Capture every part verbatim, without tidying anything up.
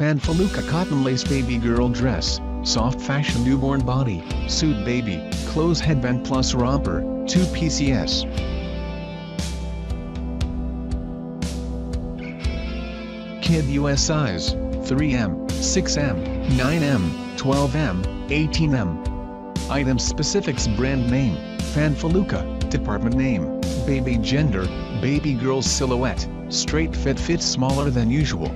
Fanfaluca cotton lace baby girl dress, soft fashion newborn body, suit baby, clothes headband plus romper, two pieces. Kid U S size, three M, six M, nine M, twelve M, eighteen M. Item specifics: brand name, Fanfaluca, department name, baby gender, baby girl silhouette, straight fit fit smaller than usual.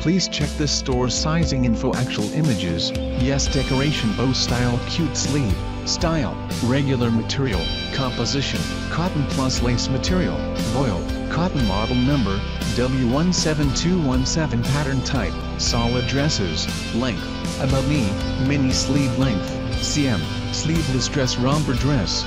Please check the store sizing info. Actual images, yes. Decoration: bow style, cute sleeve, style, regular material, composition, cotton plus lace material, voile, cotton. Model number, W one seven two one seven. Pattern type, solid dresses. Length, above knee, mini sleeve length, C M, sleeveless dress, romper dress.